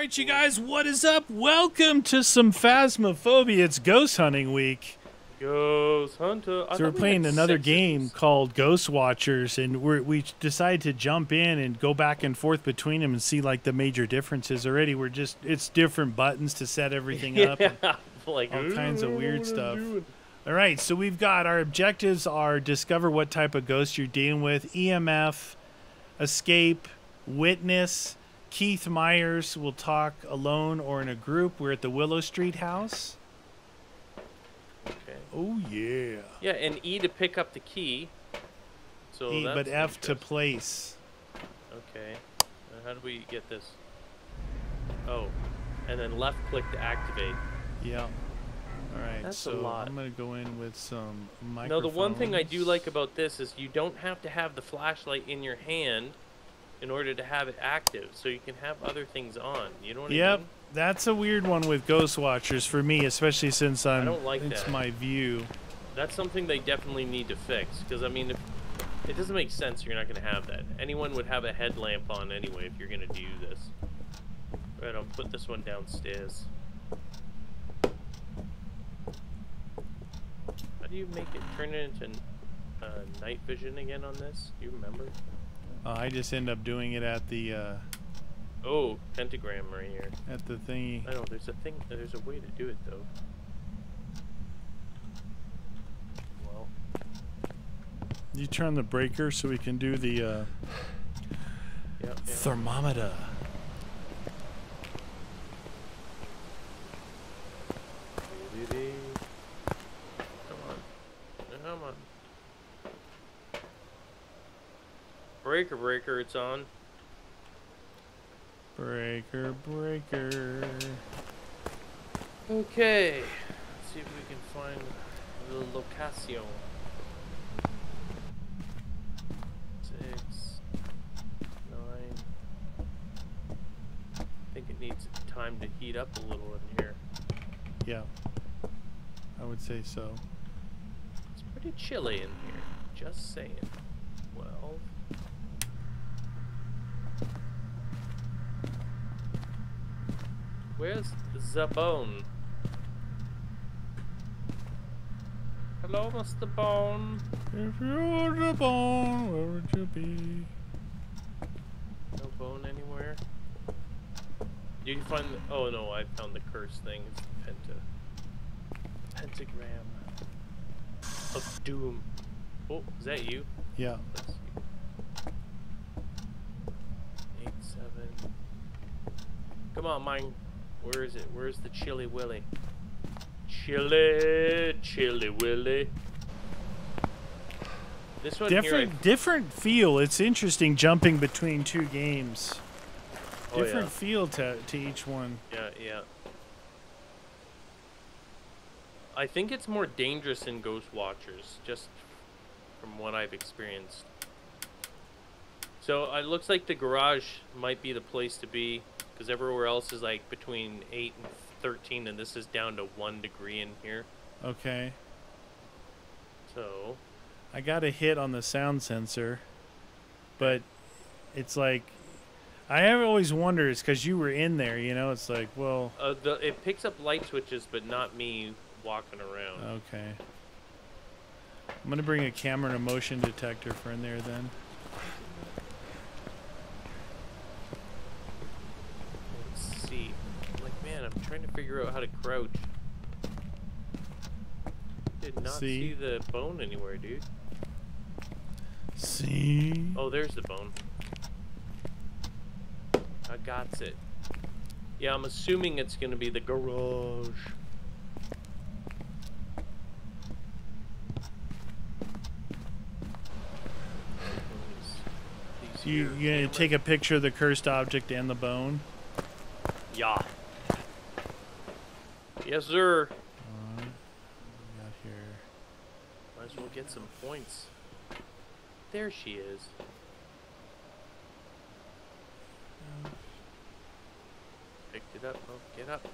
Alright, you guys, what is up? Welcome to some Phasmophobia. It's Ghost Hunting Week. Ghost Hunter. So we're playing another game called Ghost Watchers, and we decided to jump in and go back and forth between them and see, like, the major differences already. We're just, it's different buttons to set everything up. Yeah, like, all kinds of weird stuff. Alright, so we've got our objectives are discover what type of ghost you're dealing with, EMF, escape, witness. Keith Myers will talk alone or in a group. We're at the Willow Street house. Okay. Oh, yeah. Yeah, and E to pick up the key. So E, but F to place. Okay. Now how do we get this? Oh. And then left click to activate. Yeah. All right. That's so a lot. I'm going to go in with some microphones. Now, the one thing I do like about this is you don't have to have the flashlight in your hand in order to have it active, so you can have other things on. You know what I mean? Yep, that's a weird one with Ghost Watchers for me, especially since I don't like that. It's my view. That's something they definitely need to fix, because I mean, if, it doesn't make sense. You're not going to have that. Anyone would have a headlamp on anyway if you're going to do this. All right, I'll put this one downstairs. How do you make it turn it into night vision again on this? Do you remember? I just end up doing it at the oh, pentagram right here. At the thingy. I know there's a thing. There's a way to do it though. Well, you turn the breaker so we can do the yeah. Thermometer. Come on. Breaker, it's on. Breaker. Okay. Let's see if we can find the location. 6, 9. I think it needs time to heat up a little in here. Yeah. I would say so. It's pretty chilly in here. Just saying. 12. Where's the bone? Hello, Mr. Bone. If you were the bone, where would you be? No bone anywhere. You can find the, oh no, I found the curse thing. It's the pentagram of doom. Oh, is that you? Yeah. That's you. 8, 7. Come on, mine. Where is it? Where's the Chilly Willy? Chilly Willy. This one different, here different feel. It's interesting jumping between two games. Oh, different feel to each one. Yeah. I think it's more dangerous in Ghost Watchers, just from what I've experienced. So it looks like the garage might be the place to be. Because everywhere else is like between 8 and 13, and this is down to 1 degree in here. Okay. So I got a hit on the sound sensor, but it's like I have always wondered. It's because you were in there, you know. It's like, well, it picks up light switches, but not me walking around. Okay. I'm gonna bring a camera and a motion detector for in there then. I'm trying to figure out how to crouch. Did not see the bone anywhere, dude. See? Oh, there's the bone. I got it. Yeah, I'm assuming it's going to be the garage. You're going to take a picture of the cursed object and the bone? Yeah. Yes, sir. What do we got here? Might as well get some points. There she is. Picked it up. Oh, get up.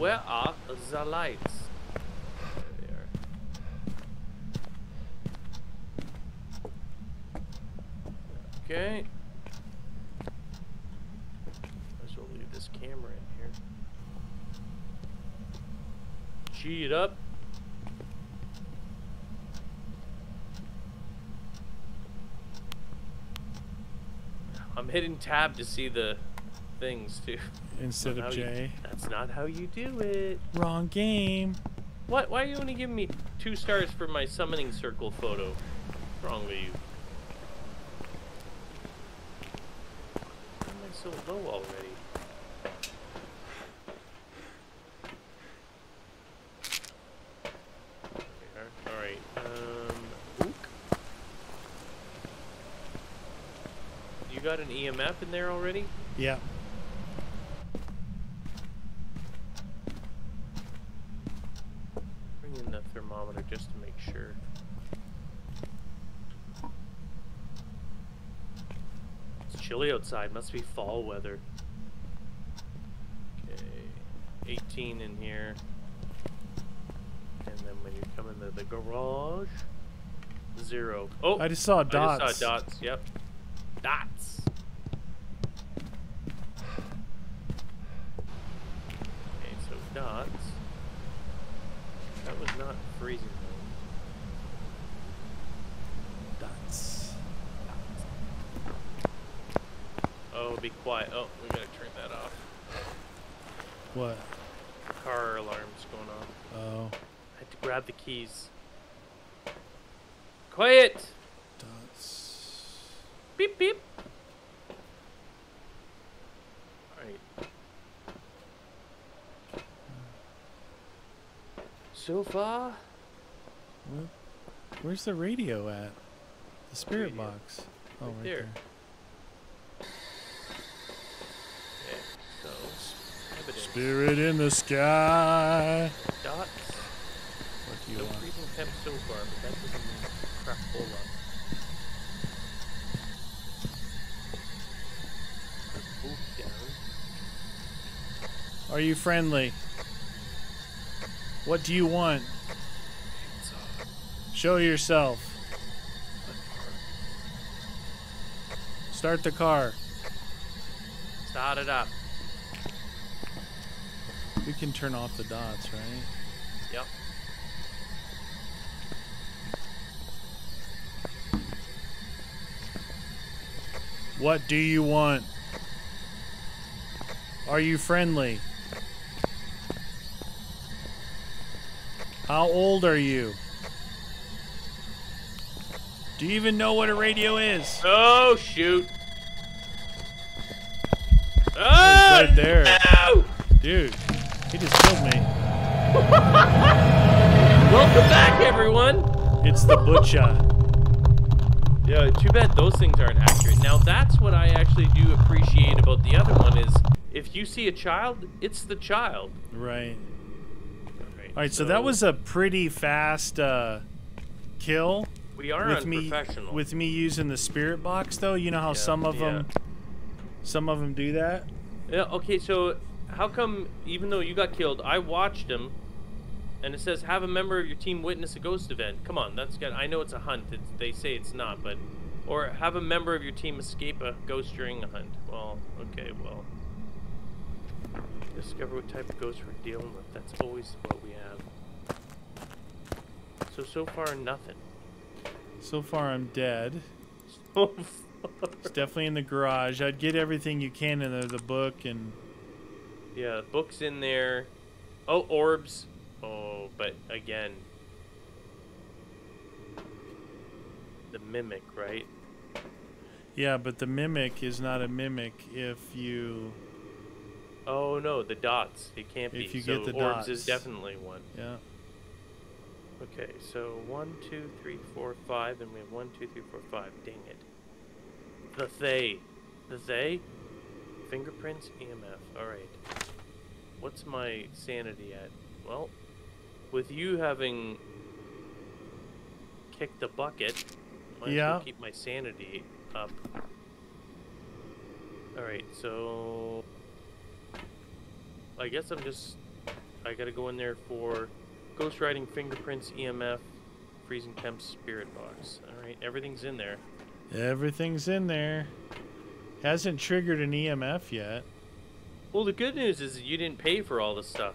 Where are the lights? There they are. Okay. Might as well leave this camera in here. G it up. I'm hitting tab to see the things too. Instead of J. That's not how you do it. Wrong game. What? Why are you only giving me 2 stars for my summoning circle photo? What's wrong with you? Why am I so low already? Got an EMF in there already? Yeah. Bring in the thermometer just to make sure. It's chilly outside. Must be fall weather. Okay. 18 in here. And then when you come into the garage, 0. Oh! I just saw dots. I just saw dots. Yep. Dots. Okay, so dots. That was not freezing though. Dots. Oh, be quiet. Oh, we gotta turn that off. What? Car alarm's going off. Oh. I had to grab the keys. Quiet! Beep, beep. Alright. So far? Where's the radio at? The spirit radio. Box. Oh, right there. Okay, so. Evidence. Spirit in the sky. Dots. What do you want? No freezing temp so far, but that doesn't mean crap whole lot. Are you friendly? What do you want? Show yourself. Start the car. Start it up. We can turn off the dots, right? Yep. What do you want? Are you friendly? How old are you? Do you even know what a radio is? Oh, shoot. Oh, right there. No! Dude, he just killed me. Welcome back, everyone. It's the butcha. Yeah, too bad those things aren't accurate. Now, that's what I actually do appreciate about the other one is if you see a child, it's the child. Right. All right, so that was a pretty fast kill. We are unprofessional. With me using the spirit box, though, you know how some of them do that. Yeah. Okay. So how come even though you got killed, I watched him, and it says have a member of your team witness a ghost event. Come on, that's good. I know it's a hunt. It's, they say it's not, but or have a member of your team escape a ghost during a hunt. Well, okay, well. Discover what type of ghost we're dealing with. That's always what we have. So far, nothing. So far, I'm dead. So far. It's definitely in the garage. I'd get everything you can in there, the book and... Yeah, the book's in there. Oh, orbs. Oh, but again... The mimic, right? Yeah, but the mimic is not a mimic if you... Oh no, the dots. It can't be. If you get the dots. Orbs is definitely one. Yeah. Okay, so 1, 2, 3, 4, 5, and we have 1, 2, 3, 4, 5. Dang it. The they? Fingerprints, EMF. Alright. What's my sanity at? Well, with you having kicked the bucket, might as well keep my sanity up. Alright, so... I guess I'm just... I gotta go in there for ghost riding, fingerprints, EMF, freezing temps, spirit box. Alright, everything's in there. Everything's in there. Hasn't triggered an EMF yet. Well, the good news is that you didn't pay for all this stuff.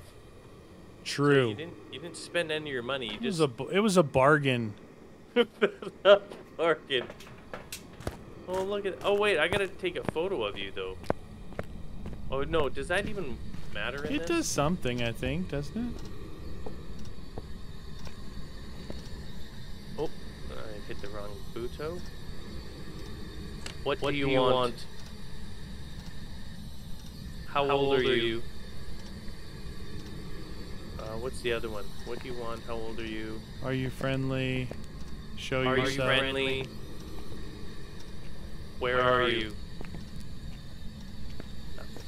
True. So you didn't spend any of your money. You just... it was a bargain. A bargain. Oh, look at... Oh, wait. I got to take a photo of you, though. Oh, no. Does that even matter in this? It does something, I think, doesn't it? Oh, I hit the wrong buto. What do you want? How old are you? What's the other one? What do you want? How old are you? Are you friendly? Show yourself. Are you friendly? Where are you? Nothing.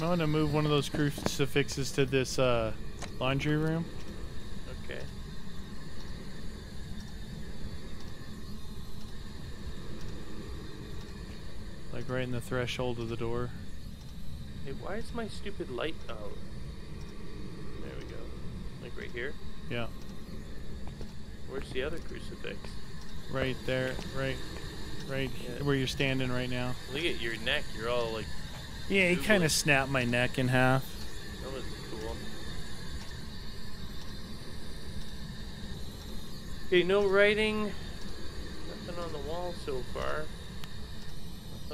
I want to move one of those crucifixes to this laundry room. Okay. Like right in the threshold of the door. Hey, why is my stupid light out? There we go. Like right here? Yeah. Where's the other crucifix? Right there. Right, where you're standing right now. Look at your neck. You're all like... Yeah, he kind of snapped my neck in half. That was cool. Okay, no writing. Nothing on the wall so far.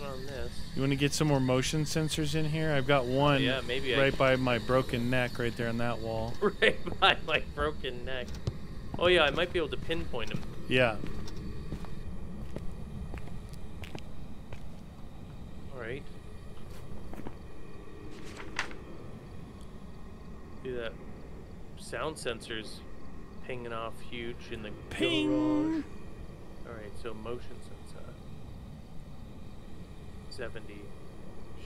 On this. You want to get some more motion sensors in here? I've got one right by my broken neck right there on that wall. Right by my broken neck. Oh yeah, I might be able to pinpoint him. Yeah. Alright. See that sound sensor's pinging off huge in the garage. Alright, so motion sensor. 70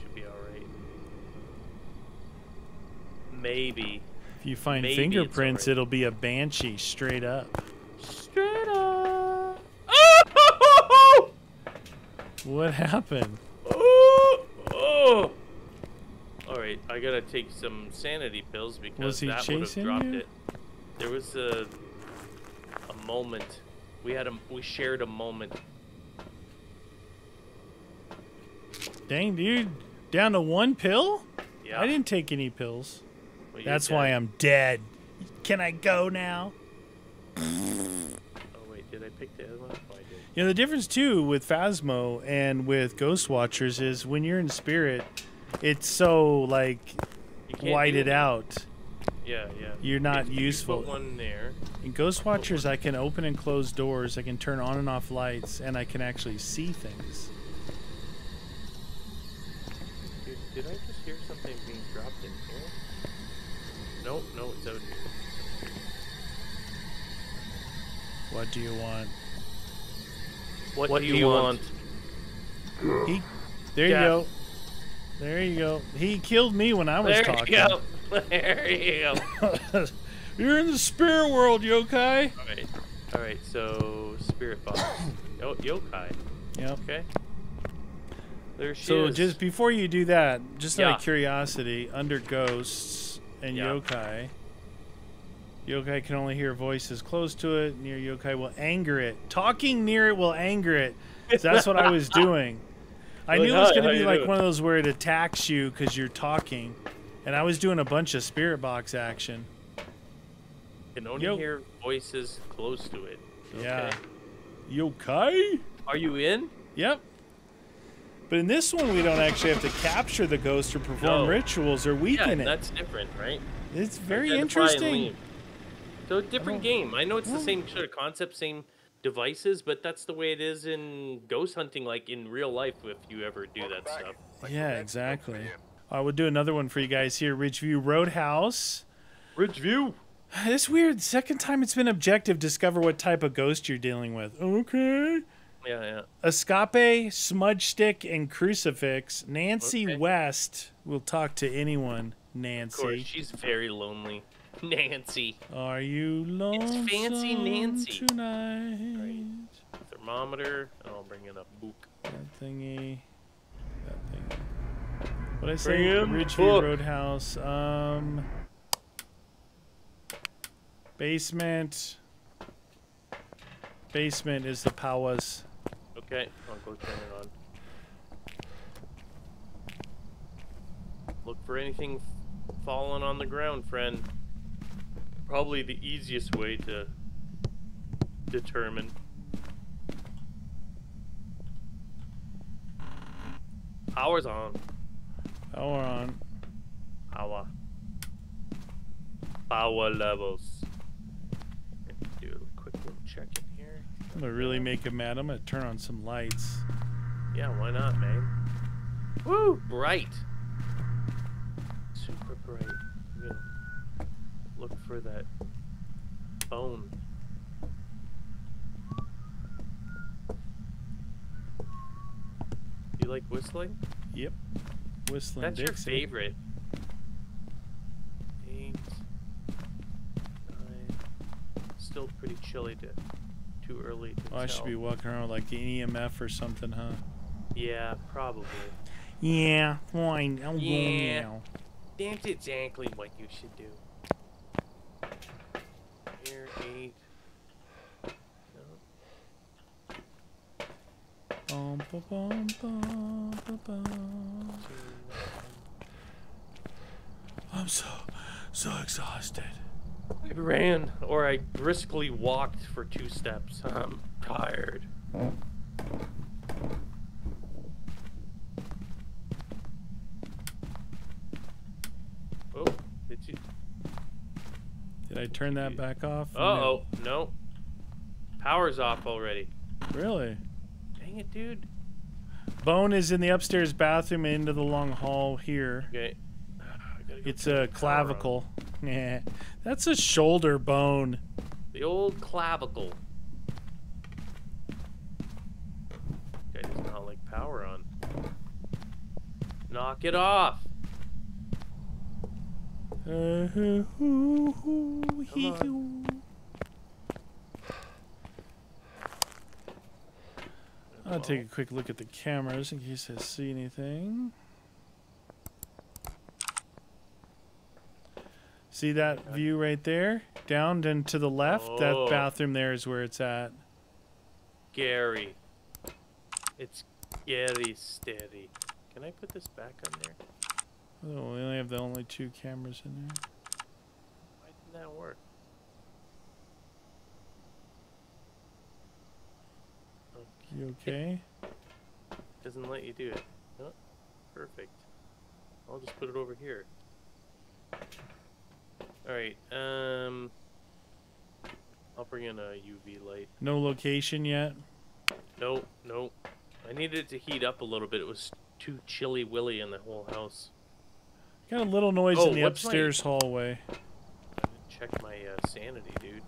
should be all right. Maybe. If you find fingerprints, it'll be a banshee straight up. Straight up. Oh! What happened? Oh! Oh! All right, I gotta take some sanity pills because that would have dropped it. There was a moment. We shared a moment. Dang, dude. Down to one pill? Yeah. I didn't take any pills. Well, that's why I'm dead. Can I go now? Oh, wait. Did I pick the other one? Oh, I did. You know, the difference, too, with Phasmo and with Ghost Watchers is when you're in spirit, it's so, like, whited out. Yeah, yeah. You're not useful. Put one there. In Ghost Watchers, I can open and close doors. I can turn on and off lights, and I can actually see things. Did I just hear something being dropped in here? Nope, no, it's out here. What do you want? What do you want? He, there you go. There you go. He killed me when I was talking. There you go. There you go. You're in the spirit world, yokai. All right. All right. So spirit box. Oh, yokai. Yep. Okay. There she is. Just before you do that, just out of curiosity, under ghosts and yokai, yokai can only hear voices close to it. Near yokai will anger it. Talking near it will anger it. So that's what I was doing. I knew it was going to be like one of those where it attacks you because you're talking. And I was doing a bunch of spirit box action. Can only hear voices close to it. Okay. Yeah. Yokai? Are you in? Yep. But in this one, we don't actually have to capture the ghost or perform rituals or weaken it. That's different, right? It's very interesting. So different game. I know it's the same sort of concept, same devices, but that's the way it is in ghost hunting, like in real life, if you ever do that stuff. Yeah, exactly. I will do another one for you guys here. Ridgeview Roadhouse. Ridgeview. It's weird. Second time it's been objective. Discover what type of ghost you're dealing with. Okay. Yeah, yeah. Escape, smudge stick, and crucifix. Nancy West will talk to anyone. Nancy. Of course, she's very lonely. Nancy. Are you lonely? It's fancy Nancy tonight. Right. Thermometer. I'll bring in a book. That thingy. That thing. What I say? Ridgeview Roadhouse. Basement. Basement is the powers. Okay, I'll go turn it on. Look for anything falling on the ground, friend. Probably the easiest way to determine. Power's on. Power on. Power. Power levels. Do a quick little check in here. I'm gonna really make him mad. I'm gonna turn on some lights. Yeah, why not, man? Woo! Bright. Super bright. I'm gonna look for that bone. You like whistling? Yep. Whistling Dixie. That's your favorite. 8, 9. Still pretty chilly. Too early to tell. I should be walking around like the EMF or something, huh? Yeah, probably. Yeah, fine. I'll go now. That's exactly what you should do. Here, 8. I'm so exhausted. I ran, or I briskly walked for 2 steps. I'm tired. Oh, did you? Did I turn that back off? Uh-oh, no. Power's off already. Really? Dang it, dude. Bone is in the upstairs bathroom and into the long hall here. Okay. It's a clavicle. Yeah. That's a shoulder bone. The old clavicle. Guy does not like power on. Knock it off. I'll take a quick look at the cameras in case I see anything. See that view right there? Down and to the left? Oh. That bathroom there is where it's at. Gary. It's Gary Steady. Can I put this back on there? Oh, we only have the only 2 cameras in there. Why didn't that work? You okay? Doesn't let you do it. Oh, perfect. I'll just put it over here. Alright, I'll bring in a UV light. No location yet? Nope, nope. I needed it to heat up a little bit. It was too chilly willy in the whole house. Got a little noise in the upstairs hallway. I didn't check my sanity, dude.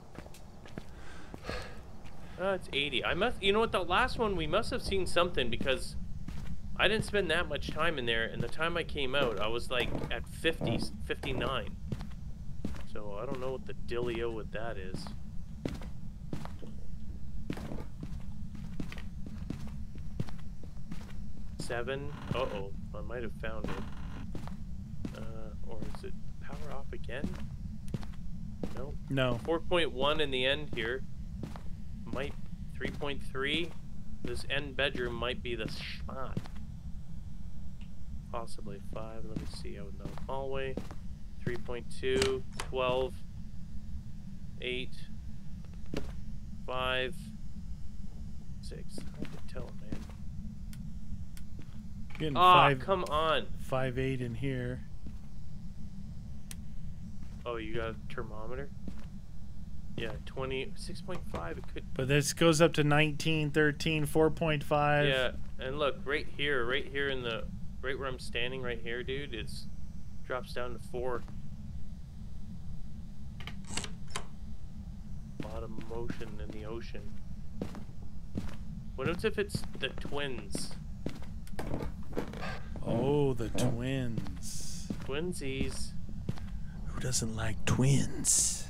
It's 80. I must. You know what? The last one we must have seen something because I didn't spend that much time in there, and the time I came out, I was like at 50, 59. So I don't know what the dealio with that is. Seven. Uh-oh. I might have found it. Or is it power off again? No. No. 4.1 in the end here. Might 3.3. This end bedroom might be the spot. Possibly 5. Let me see. Out in the hallway. 3.2. 12. 8. 5. 6. I can tell, man. Getting 5. Come on. 5.8 in here. Oh, you got a thermometer? Yeah, 20, 6.5, it could... But this goes up to 19, 13, 4.5. Yeah, and look, right here in the... Right where I'm standing right here, dude, it's... Drops down to 4. A lot of motion in the ocean. What if it's the twins? Oh, the twins. Twinsies. Who doesn't like twins?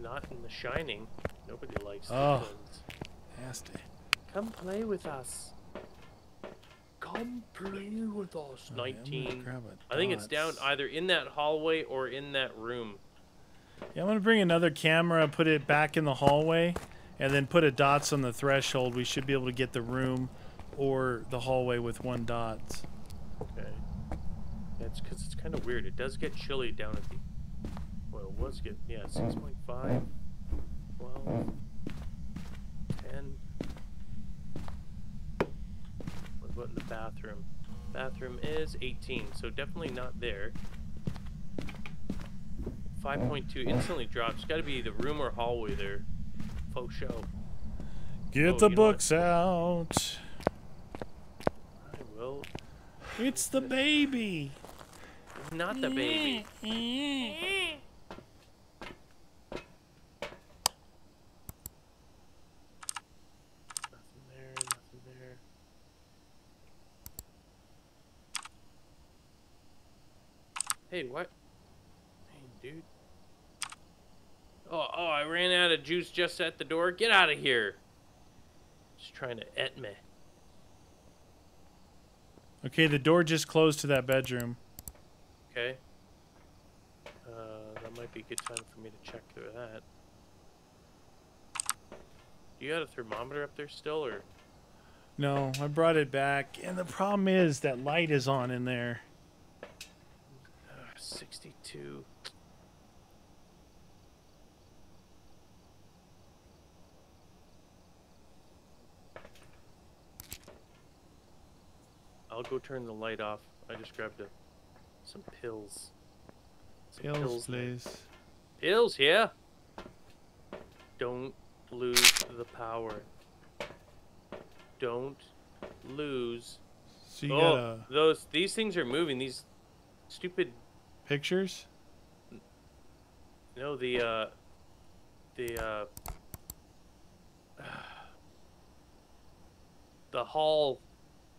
Not in The Shining. Nobody likes the twins. Nasty. Come play with us. Go Come play with us. 19. I think it's down either in that hallway or in that room. Yeah, I'm going to bring another camera, put it back in the hallway, and then put a dots on the threshold. We should be able to get the room or the hallway with one dot. Okay. That's because it's kind of weird. It does get chilly down at the... Well, it was getting... Yeah, 6.5, 12, 10. What about in the bathroom? Bathroom is 18, so definitely not there. 5.2 instantly drops. Got to be the room or hallway there. Faux show. Get the books out. I will. It's the baby. Not the baby. Nothing there. Nothing there. Hey, what? Hey, dude. Oh, I ran out of juice just at the door. Get out of here. She's trying to et me. Okay, the door just closed to that bedroom. Okay. That might be a good time for me to check through that. You got a thermometer up there still, or? No, I brought it back. And the problem is that light is on in there. 62. I'll go turn the light off. I just grabbed some pills. Pills, please. Pills, yeah. Don't lose the power. Don't lose. So you gotta... these things are moving. These stupid pictures. No, the hall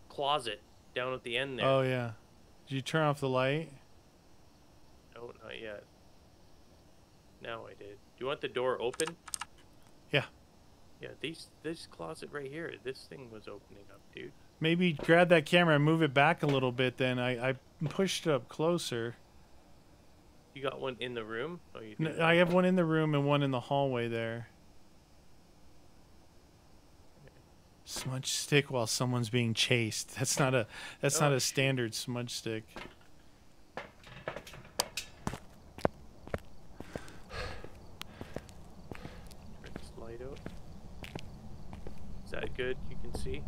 closet. Down at the end there. Oh yeah. Did you turn off the light? No, not yet. Now I did. Do you want the door open? Yeah. Yeah, this closet right here, this thing was opening up, dude. Maybe grab that camera and move it back a little bit then. I pushed it up closer. You got one in the room? Oh, you did. No, I have one in the room and one in the hallway there. Smudge stick while someone's being chased. That's not a not a standard smudge stick. Light out. Is that good? You can see?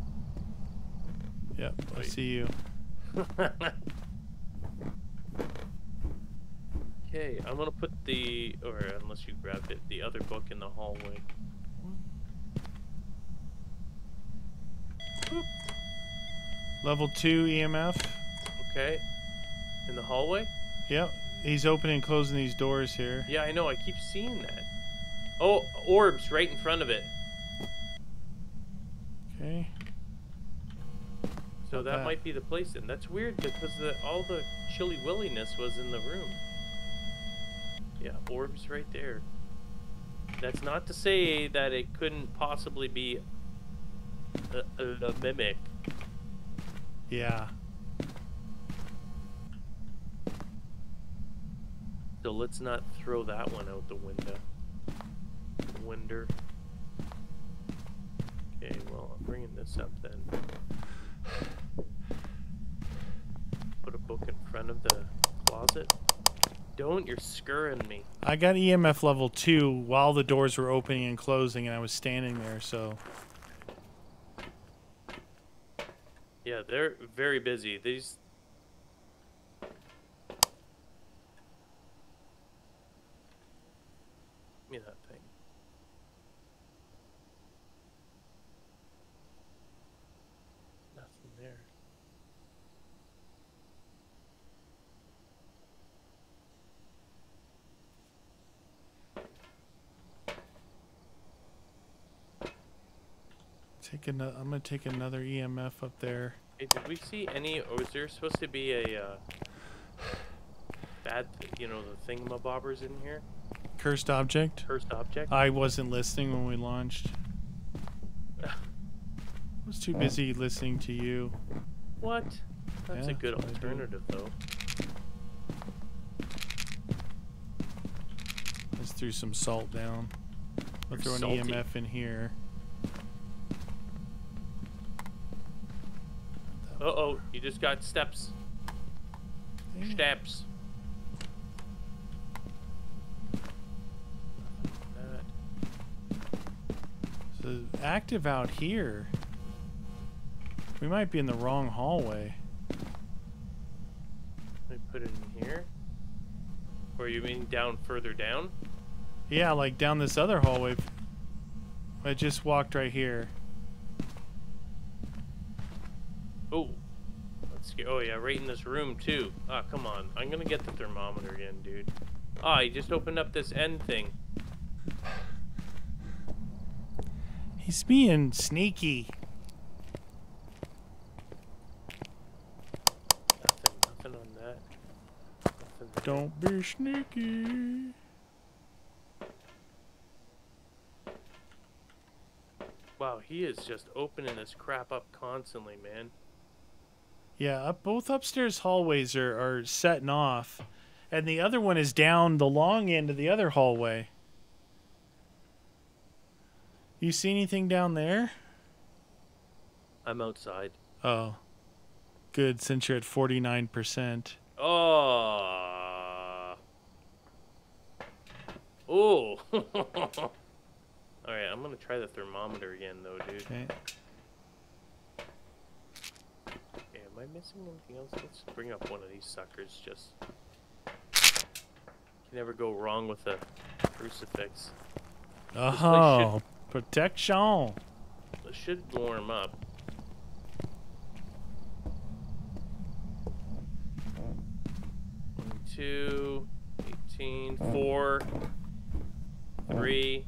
Yep, I see you. Okay, I'm gonna put the unless you grabbed it, the other book in the hallway. Boop. Level 2 EMF. Okay. In the hallway? Yep. He's opening and closing these doors here. Yeah, I know. I keep seeing that. Oh, orbs right in front of it. Okay. So that might be the place then. That's weird because all the chilly williness was in the room. Yeah, orbs right there. That's not to say that it couldn't possibly be... a mimic. Yeah. So let's not throw that one out the window. Okay, well, I'm bringing this up then. Put a book in front of the closet. Don't, you're scurrying me. I got EMF level 2 while the doors were opening and closing and I was standing there, so... Yeah, they're very busy. These. Give me that thing. Nothing there. I'm gonna take another EMF up there. Hey, did we see any? Or was there supposed to be a bad, you know, the thingamabobbers in here? Cursed object. Cursed object. I wasn't listening when we launched. I was too busy listening to you. What? That's a good alternative, though. Let's throw some salt down. Let's throw an EMF in here. Uh-oh, you just got steps. Damn. Steps. So active out here. We might be in the wrong hallway. Let me put it in here. Or you mean down further down? Yeah, like down this other hallway. I just walked right here. Oh, let's get. Oh yeah, right in this room too. Ah, come on. I'm gonna get the thermometer again, dude. Ah, he just opened up this end thing. He's being sneaky. Nothing on that. Nothing. Don't be sneaky. Wow, he is just opening this crap up constantly, man. Yeah, both upstairs hallways are setting off. And the other one is down the long end of the other hallway. You see anything down there? I'm outside. Oh. Good, since you're at 49%. Oh. Oh. Alright, I'm going to try the thermometer again, though, dude. Okay. Am I missing anything else? Let's bring up one of these suckers. Just you never go wrong with a crucifix. Oh, protection! It should warm up. One, two, 18, 4, 3.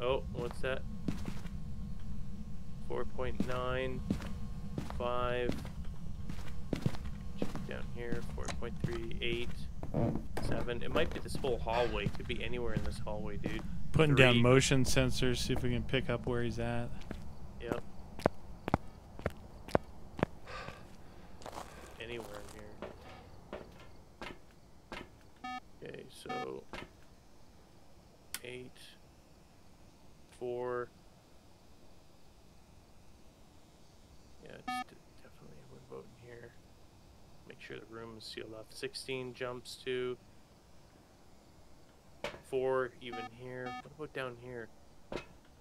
Oh, what's that? 4.95. Check down here. 4.387. It might be this whole hallway. Could be anywhere in this hallway, dude. Putting down motion sensors, see if we can pick up where he's at. Yep. Anywhere in here. Okay, so 8, 4. Yeah, it's definitely we're voting here. Make sure the room is sealed off. 16 jumps to. 4, even here. What about down here?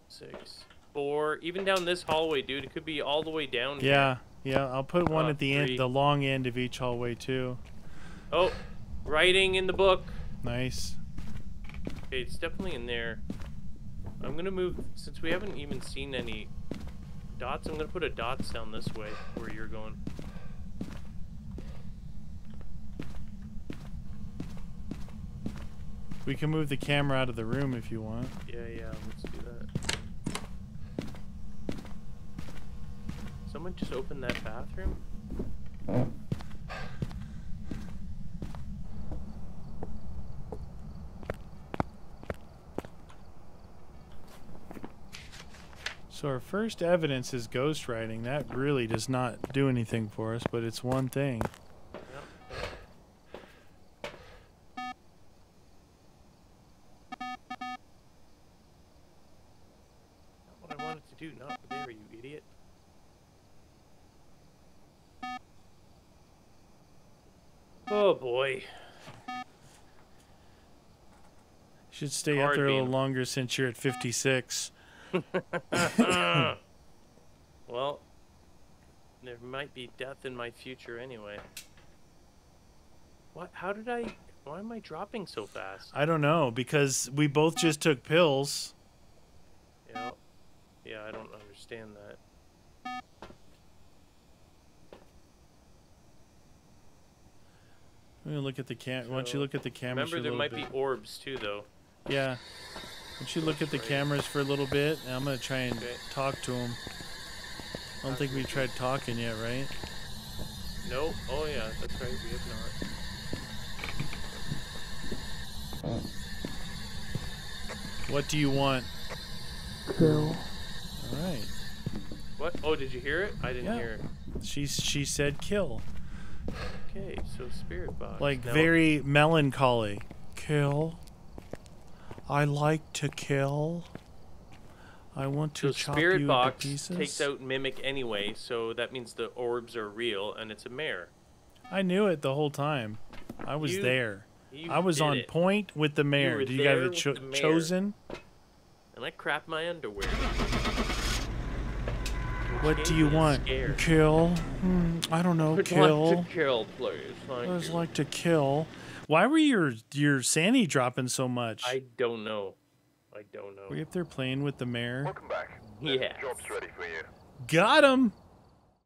6, 4, even down this hallway, dude. It could be all the way down here. Yeah, I'll put one at the end, the long end of each hallway, too. Oh, writing in the book. Nice. Okay, it's definitely in there. I'm going to move, since we haven't even seen any dots, I'm going to put a dot down this way, where you're going. We can move the camera out of the room if you want. Yeah, let's do that. Someone just opened that bathroom? So our first evidence is ghostwriting. That really does not do anything for us, but it's one thing. Should stay up there a little longer since you're at 56. Well, there might be death in my future anyway. What? How did I? Why am I dropping so fast? I don't know, because we both just took pills. Yeah, I don't understand that. I'm gonna look at the camera. Why don't you look at the cameras for a little bit? Remember, there might be orbs too, though. Yeah. Why don't you look at the cameras for a little bit? And I'm going to try and talk to him. I don't think we tried talking yet, right? No. Oh, yeah. That's right. We have not. What do you want? Kill. All right. What? Oh, did you hear it? I didn't hear it. She said kill. Okay, so spirit box. Like now very melancholy. Kill. I like to kill. I want to chop you into pieces. Spirit box takes out mimic anyway, so that means the orbs are real and it's a mare. I knew it the whole time. I was there. I was on point with the mare. Do you have it chosen? And I crap my underwear. What do you want? Kill? I don't know. Kill. Like to kill, please. I just like to kill. Why were your sanity dropping so much? I don't know. I don't know. Were you up there playing with the mare? Welcome back. Yeah. Job's ready for you. Got him.